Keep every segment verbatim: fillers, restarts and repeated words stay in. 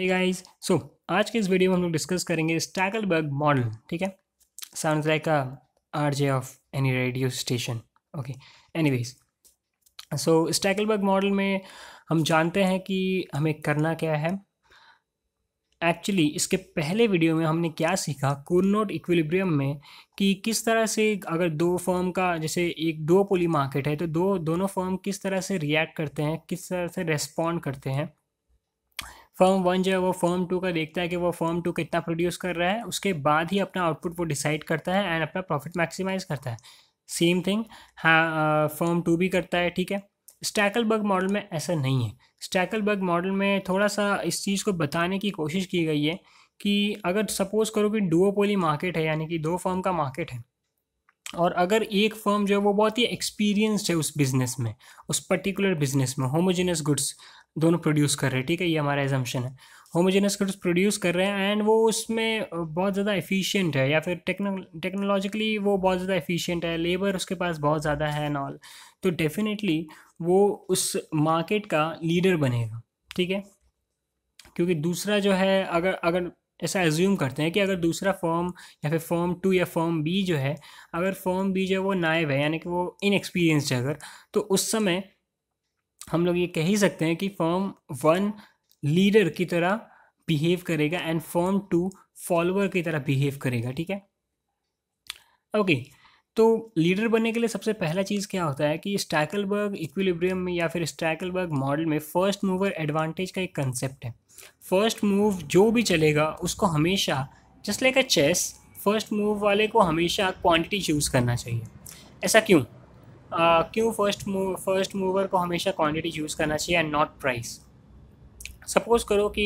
Hey guys, सो आज के इस वीडियो में हम लोग डिस्कस करेंगे स्टैकलबर्ग मॉडल। ठीक है, sounds like a RJ of any radio station. Okay, anyways, so Stackelberg model में हम जानते हैं कि हमें करना क्या है। एक्चुअली इसके पहले वीडियो में हमने क्या सीखा कूर्नोट इक्विलिब्रियम में, कि किस तरह से अगर दो फर्म का, जैसे एक दो पोली मार्केट है, तो दो दोनों फर्म किस तरह से रिएक्ट करते हैं, किस तरह से रेस्पॉन्ड करते हैं। फर्म वन जो है वो फर्म टू का देखता है कि वो फर्म टू कितना प्रोड्यूस कर रहा है, उसके बाद ही अपना आउटपुट वो डिसाइड करता है एंड अपना प्रॉफिट मैक्सिमाइज करता है। सेम थिंग हाँ फर्म टू भी करता है। ठीक है, स्टैकलबर्ग मॉडल में ऐसा नहीं है। स्टैकलबर्ग मॉडल में थोड़ा सा इस चीज़ को बताने की कोशिश की गई है कि अगर सपोज करो कि डुओपोली मार्केट है, यानी कि दो फर्म का मार्केट है, और अगर एक फर्म जो है वो बहुत ही एक्सपीरियंस्ड है उस बिज़नेस में, उस पर्टिकुलर बिजनेस में, होमोजेनस गुड्स दोनों प्रोड्यूस कर रहे हैं। ठीक है, ये हमारा एजम्पशन है, होमोजेनस गुड्स प्रोड्यूस कर रहे हैं एंड वो उसमें बहुत ज़्यादा एफिशिएंट है, या फिर टेक्नो टेक्नोलॉजिकली वो बहुत ज़्यादा एफिशिएंट है, लेबर उसके पास बहुत ज़्यादा है एंड ऑल, तो डेफिनेटली वो उस मार्केट का लीडर बनेगा। ठीक है, क्योंकि दूसरा जो है, अगर अगर ऐसा एज्यूम करते हैं कि अगर दूसरा फॉर्म या फिर फॉर्म टू या फॉर्म बी जो है, अगर फॉर्म बी जो है वो नायब है, यानी कि वो इनएक्सपीरियंस्ड है, अगर, तो उस समय हम लोग ये कह ही सकते हैं कि फॉर्म वन लीडर की तरह बिहेव करेगा एंड फॉर्म टू फॉलोअर की तरह बिहेव करेगा। ठीक है, ओके, तो लीडर बनने के लिए सबसे पहला चीज़ क्या होता है कि स्टैकलबर्ग इक्विलिब्रियम में या फिर स्टैकलबर्ग मॉडल में फर्स्ट मूवर एडवांटेज का एक कंसेप्ट है। फर्स्ट मूव जो भी चलेगा उसको हमेशा, just like a chess, first move वाले को हमेशा क्वांटिटी चूज़ करना चाहिए। ऐसा क्यों Uh, क्यों फर्स्ट मूव फर्स्ट मूवर को हमेशा क्वांटिटी चूज़ करना चाहिए एंड नॉट प्राइस? सपोज़ करो कि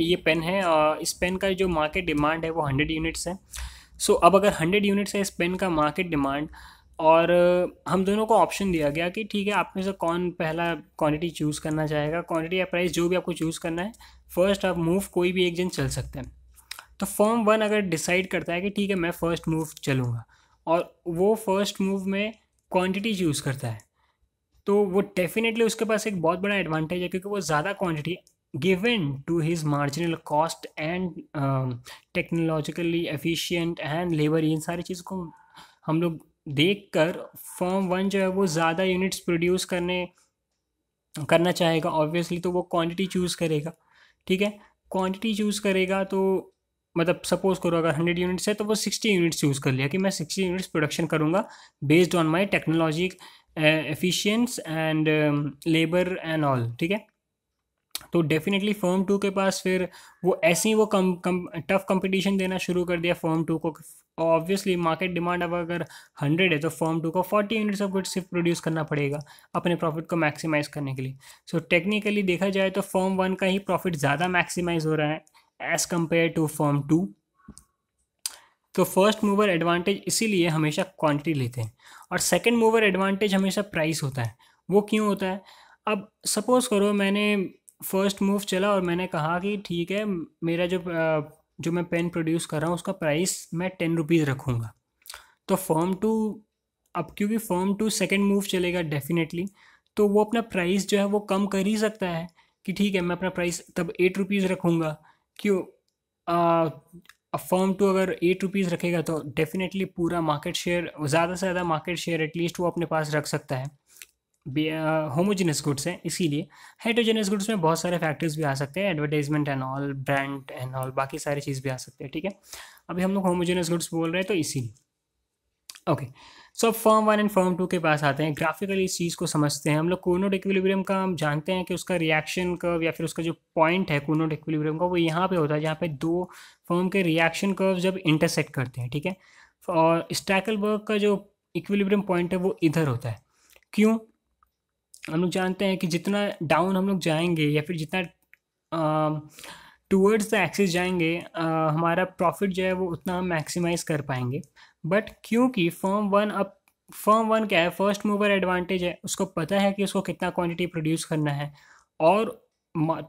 ये पेन है और इस पेन का जो मार्केट डिमांड है वो हंड्रेड यूनिट्स है। सो so, अब अगर हंड्रेड यूनिट्स है इस पेन का मार्केट डिमांड, और हम दोनों को ऑप्शन दिया गया कि ठीक है, आप में से कौन पहला क्वांटिटी चूज़ करना चाहेगा, क्वांटिटी या प्राइस, जो भी आपको चूज़ करना है। फर्स्ट आप मूव कोई भी एक जन चल सकते हैं। तो फॉर्म वन अगर डिसाइड करता है कि ठीक है मैं फ़र्स्ट मूव चलूँगा, और वो फर्स्ट मूव में क्वांटिटी चूज़ करता है, तो वो डेफिनेटली उसके पास एक बहुत बड़ा एडवांटेज है, क्योंकि वो ज़्यादा quantity given to his marginal cost and technologically efficient and labour, इन सारी चीज़ को हम लोग देखकर फॉर्म वन जो है वो ज़्यादा यूनिट्स प्रोड्यूस करने करना चाहेगा ऑब्वियसली, तो वो क्वांटिटी चूज़ करेगा। ठीक है, क्वांटिटी चूज़ करेगा तो मतलब सपोज़ करो अगर हंड्रेड यूनिट्स है तो वो सिक्सटी यूनिट्स यूज़ कर लिया कि मैं सिक्सटी यूनिट्स प्रोडक्शन करूँगा based on my technology efficiency and labour and all. ठीक है, तो डेफिनेटली फॉर्म टू के पास फिर वो ऐसे ही वो कम कम टफ कंपटीशन देना शुरू कर दिया फॉर्म टू को। ऑब्वियसली मार्केट डिमांड अब अगर हंड्रेड है तो फॉर्म टू को फोर्टी यूनिट्स ऑफ गुड्स सिर्फ प्रोड्यूस करना पड़ेगा अपने प्रॉफिट को मैक्सिमाइज़ करने के लिए। सो टेक्निकली देखा जाए तो फॉर्म वन का ही प्रॉफिट ज़्यादा मैक्सिमाइज़ हो रहा है as compare to form two. तो फर्स्ट मूवर एडवांटेज इसीलिए हमेशा क्वांटिटी लेते हैं, और सेकंड मूवर एडवांटेज हमेशा प्राइस होता है। वो क्यों होता है? अब सपोज़ करो मैंने फर्स्ट मूव चला और मैंने कहा कि ठीक है मेरा जो जो मैं पेन प्रोड्यूस कर रहा हूँ उसका प्राइस मैं टेन रुपीज़ रखूँगा, तो फॉर्म टू, अब क्योंकि फॉर्म टू सेकेंड मूव चलेगा डेफिनेटली, तो वो अपना प्राइस जो है वो कम कर ही सकता है कि ठीक है मैं अपना प्राइस तब एट रुपीज़ रखूँगा। क्यों? फॉर्म टू अगर एट रुपीज़ रखेगा तो डेफिनेटली पूरा मार्केट शेयर, ज़्यादा से ज़्यादा मार्केट शेयर एटलीस्ट वो अपने पास रख सकता है। होमोजेनस गुड्स हैं इसीलिए, हेटरोजेनस गुड्स में बहुत सारे फैक्टर्स भी आ सकते हैं, advertisement and all, brand and all, बाकी सारी चीज़ भी आ सकते हैं। ठीक है, अभी हम लोग होमोजेनस गुड्स बोल रहे हैं तो इसीलिए। Okay, so form one and form two के पास आते हैं, ग्राफिकली इस चीज़ को समझते हैं हम लोग। कोर्नोट इक्विलिब्रियम का हम जानते हैं कि उसका रिएक्शन कर्व या फिर उसका जो पॉइंट है कोर्नोट इक्विलिब्रियम का, वो यहाँ पे होता है जहाँ पे दो फॉर्म के रिएक्शन कर्व जब इंटरसेक्ट करते हैं। ठीक है, और स्टैकलबर्ग का जो इक्विलिब्रियम पॉइंट है वो इधर होता है। क्यों? हम लोग जानते हैं कि जितना डाउन हम लोग जाएंगे या फिर जितना टूवर्ड्स द एक्सिस जाएंगे, आ, हमारा प्रॉफिट जो है वो उतना हम मैक्सिमाइज़ कर पाएंगे। बट क्योंकि फॉर्म वन, अब फॉर्म वन क्या है, फर्स्ट मूवर एडवांटेज है, उसको पता है कि उसको कितना क्वांटिटी प्रोड्यूस करना है, और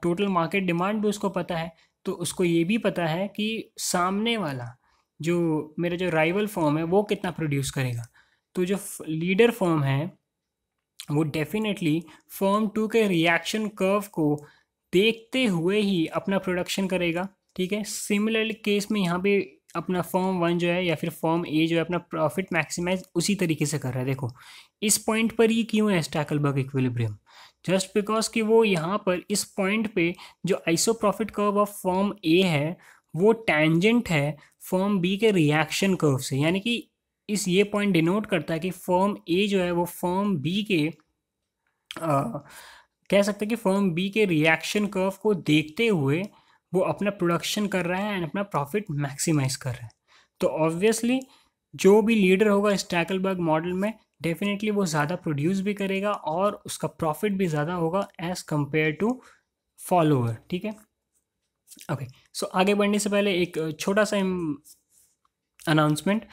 टोटल मार्केट डिमांड भी उसको पता है, तो उसको ये भी पता है कि सामने वाला जो मेरा जो राइवल फॉर्म है वो कितना प्रोड्यूस करेगा। तो जो लीडर फॉर्म है वो डेफिनेटली फॉर्म टू के रिएक्शन कर्व को देखते हुए ही अपना प्रोडक्शन करेगा। ठीक है, सिमिलर केस में यहाँ पे अपना फॉर्म वन जो है या फिर फॉर्म ए जो है अपना प्रॉफिट मैक्सिमाइज उसी तरीके से कर रहा है। देखो इस पॉइंट पर ये क्यों है स्टैकलबर्ग इक्विलिब्रियम, जस्ट बिकॉज कि वो यहाँ पर इस पॉइंट पे जो iso profit curve of form A है वो टेंजेंट है फॉर्म बी के रिएक्शन कर्व से, यानी कि इस ये पॉइंट डिनोट करता है कि फॉर्म ए जो है वो फॉर्म बी के आ, कह सकते हैं कि फॉर्म बी के रिएक्शन कर्व को देखते हुए वो अपना प्रोडक्शन कर रहा है एंड अपना प्रॉफिट मैक्सिमाइज कर रहा है। तो ऑब्वियसली जो भी लीडर होगा स्टैकलबर्ग मॉडल में डेफिनेटली वो ज़्यादा प्रोड्यूस भी करेगा और उसका प्रॉफिट भी ज़्यादा होगा एज़ कंपेयर टू फॉलोअर। ठीक है, ओके सो आगे बढ़ने से पहले एक छोटा सा अनाउंसमेंट।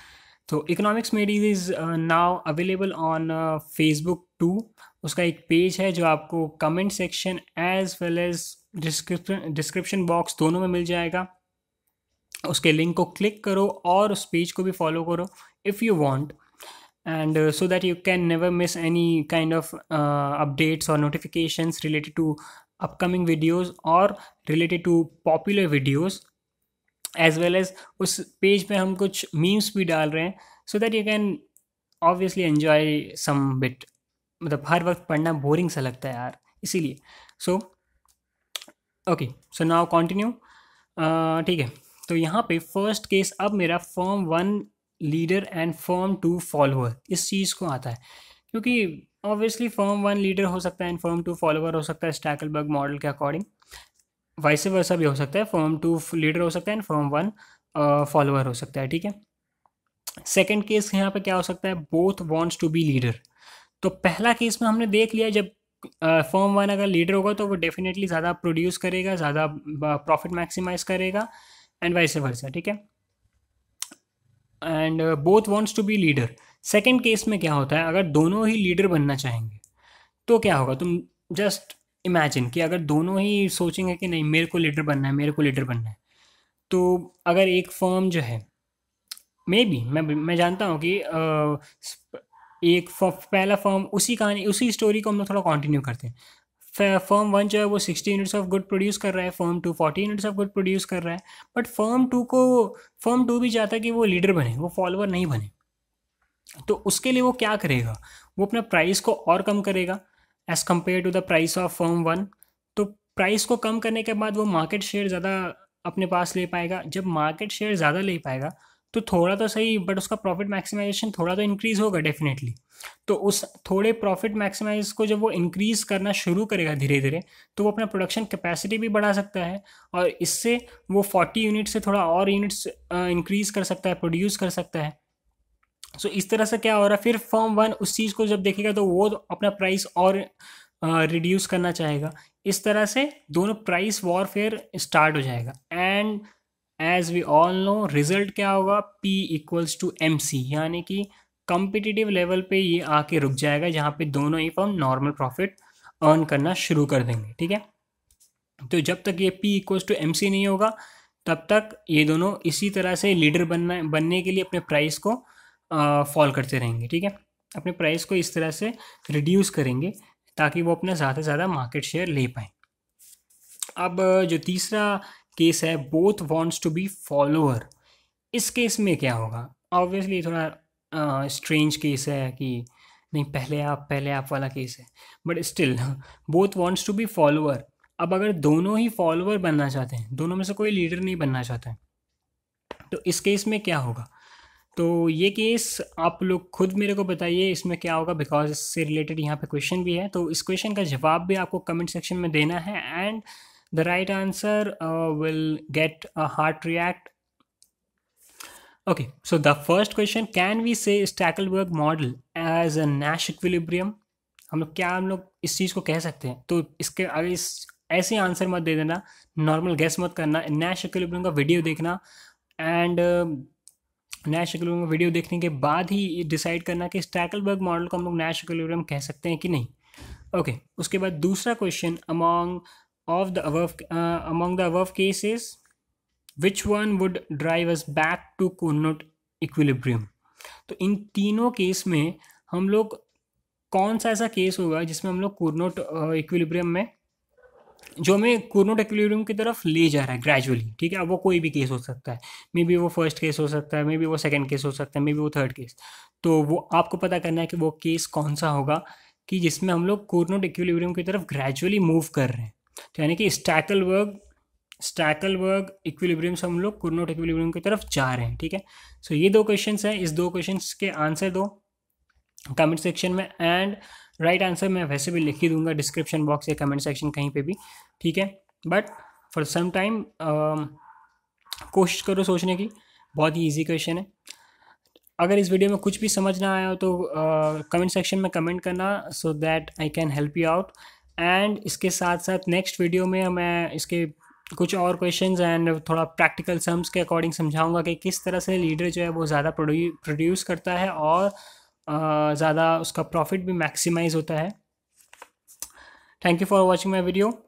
तो economics made easy is now available on Facebook too, उसका एक पेज है जो आपको comment section as well as description description box दोनों में मिल जाएगा। उसके लिंक को क्लिक करो और उस पेज को भी फॉलो करो if you want, and so that you can never miss any kind of updates और notifications related to upcoming videos और related to popular videos, as well as उस पेज पे हम कुछ मीम्स भी डाल रहे हैं so that you can obviously enjoy some bit. मतलब हर वक्त पढ़ना बोरिंग सा लगता है यार, इसीलिए। So okay so now continue. ठीक है, तो यहाँ पे फर्स्ट केस अब मेरा form one leader and form two follower इस चीज़ को आता है, क्योंकि ऑब्वियसली फॉर्म वन लीडर हो सकता है एंड फॉर्म टू फॉलोअर हो सकता है स्टैकलबर्ग मॉडल के अकॉर्डिंग, वैसे वैसा भी हो सकता है, फॉर्म टू लीडर हो सकता है एंड फॉर्म वन फॉलोअर हो सकता है। ठीक है, सेकेंड केस यहाँ पे क्या हो सकता है, both wants to be leader. तो पहला केस में हमने देख लिया जब फॉर्म वन अगर लीडर होगा तो वो डेफिनेटली ज़्यादा प्रोड्यूस करेगा, ज़्यादा प्रॉफिट मैक्सिमाइज करेगा एंड वाइस वर्सा। ठीक है, and both wants to be leader. Second case में क्या होता है, अगर दोनों ही लीडर बनना चाहेंगे तो क्या होगा, तुम जस्ट इमेजिन कि अगर दोनों ही सोचेंगे कि नहीं मेरे को लीडर बनना है मेरे को लीडर बनना है, तो अगर एक फर्म जो है मे बी मैं मैं जानता हूँ कि uh, एक पहला फॉर्म उसी कहानी उसी स्टोरी को हम लोग थोड़ा कंटिन्यू करते हैं। फॉर्म वन जो है वो sixty units of good produce कर रहा है, form two forty units of good produce कर रहा है, बट फॉर्म टू को फॉर्म टू भी चाहता है कि वो लीडर बने, वो फॉलोअर नहीं बने। तो उसके लिए वो क्या करेगा, वो अपना प्राइस को और कम करेगा as compare to the price of form one. तो प्राइस को कम करने के बाद वो मार्केट शेयर ज़्यादा अपने पास ले पाएगा। जब मार्केट शेयर ज़्यादा ले पाएगा तो थोड़ा तो सही बट उसका प्रॉफिट मैक्सिमाइजेशन थोड़ा तो इंक्रीज़ होगा डेफिनेटली। तो उस थोड़े प्रॉफिट मैक्सिमाइज को जब वो इंक्रीज़ करना शुरू करेगा धीरे धीरे, तो वो अपना प्रोडक्शन कैपेसिटी भी बढ़ा सकता है और इससे वो चालीस यूनिट से थोड़ा और यूनिट्स इंक्रीज़ कर सकता है, प्रोड्यूस कर सकता है। सो so, इस तरह से क्या हो रहा है, फिर फॉर्म वन उस चीज़ को जब देखेगा तो वो अपना प्राइस और रिड्यूस करना चाहेगा। इस तरह से दोनों प्राइस वॉरफेयर स्टार्ट हो जाएगा and as we all know result क्या होगा, P equals to M C, यानी कि कॉम्पिटिटिव लेवल पे ये आके रुक जाएगा जहाँ पे दोनों ही फॉर्म नॉर्मल प्रॉफिट अर्न करना शुरू कर देंगे। ठीक है, तो जब तक ये P equals to M C नहीं होगा तब तक ये दोनों इसी तरह से लीडर बनना बनने के लिए अपने प्राइस को फॉल करते रहेंगे। ठीक है, अपने प्राइस को इस तरह से रिड्यूस करेंगे ताकि वो अपना ज़्यादा से ज़्यादा मार्केट शेयर ले पाएँ। अब जो तीसरा केस है both wants to be follower, इस केस में क्या होगा, ऑब्वियसली थोड़ा स्ट्रेंज uh, केस है कि नहीं पहले आप पहले आप वाला केस है, but still both wants to be follower. अब अगर दोनों ही फॉलोअर बनना चाहते हैं, दोनों में से कोई लीडर नहीं बनना चाहता है, तो इस केस में क्या होगा, तो ये केस आप लोग खुद मेरे को बताइए इसमें क्या होगा, बिकॉज इससे रिलेटेड यहाँ पे क्वेश्चन भी है। तो इस क्वेश्चन का जवाब भी आपको कमेंट सेक्शन में देना है and the right answer uh, will get a heart react. Okay, so the first question, can we say Stackelberg model as a Nash equilibrium? हम लोग क्या हम लोग इस चीज़ को कह सकते हैं, तो इसके अगर इस ऐसे आंसर मत दे देना, नॉर्मल गेस मत करना। Nash equilibrium का वीडियो देखना एंड Nash equilibrium का वीडियो देखने के बाद ही डिसाइड करना कि Stackelberg मॉडल को हम लोग Nash equilibrium कह सकते हैं कि नहीं। ओके okay, उसके बाद दूसरा question, among Of the above, uh, among the above cases, which one would drive us back to Cournot equilibrium? तो इन तीनों केस में हम लोग कौन सा ऐसा केस होगा जिसमें हम लोग Cournot इक्विलिब्रियम में जो हमें कोर्नोट इक्विलिब्रियम की तरफ ले जा रहा है ग्रेजुअली, ठीक है। अब वो कोई भी केस हो सकता है, मे बी वो फर्स्ट केस हो सकता है, मे बी वो सेकंड केस हो सकता है, मे बी वो थर्ड केस। तो वो आपको पता करना है कि वो केस कौन सा होगा कि जिसमें हम लोग कोर्नोट इक्विलिब्रियम की तरफ ग्रेजुअली मूव कर रहे हैं। तो यानी कि स्टैकलबर्ग स्टैकलबर्ग इक्विलिब्रियम से हम लोग कोर्नोट इक्विलिब्रियम की तरफ जा रहे हैं, ठीक है। सो ये दो क्वेश्चन हैं, इस दो क्वेश्चन के आंसर दो कमेंट सेक्शन में, एंड राइट आंसर मैं वैसे भी लिख ही दूंगा डिस्क्रिप्शन बॉक्स या कमेंट सेक्शन कहीं पे भी, ठीक है। बट फॉर सम टाइम कोशिश करो सोचने की, बहुत ही इजी क्वेश्चन है। अगर इस वीडियो में कुछ भी समझ ना आया हो तो कमेंट uh, सेक्शन में कमेंट करना so that I can help you out. And इसके साथ साथ नेक्स्ट वीडियो में मैं इसके कुछ और क्वेश्चंस एंड थोड़ा प्रैक्टिकल सम्स के अकॉर्डिंग समझाऊंगा कि किस तरह से लीडर जो है वो ज़्यादा प्रोड्यूस करता है और Uh, ज़्यादा उसका प्रॉफिट भी मैक्सिमाइज होता है। Thank you for watching my video.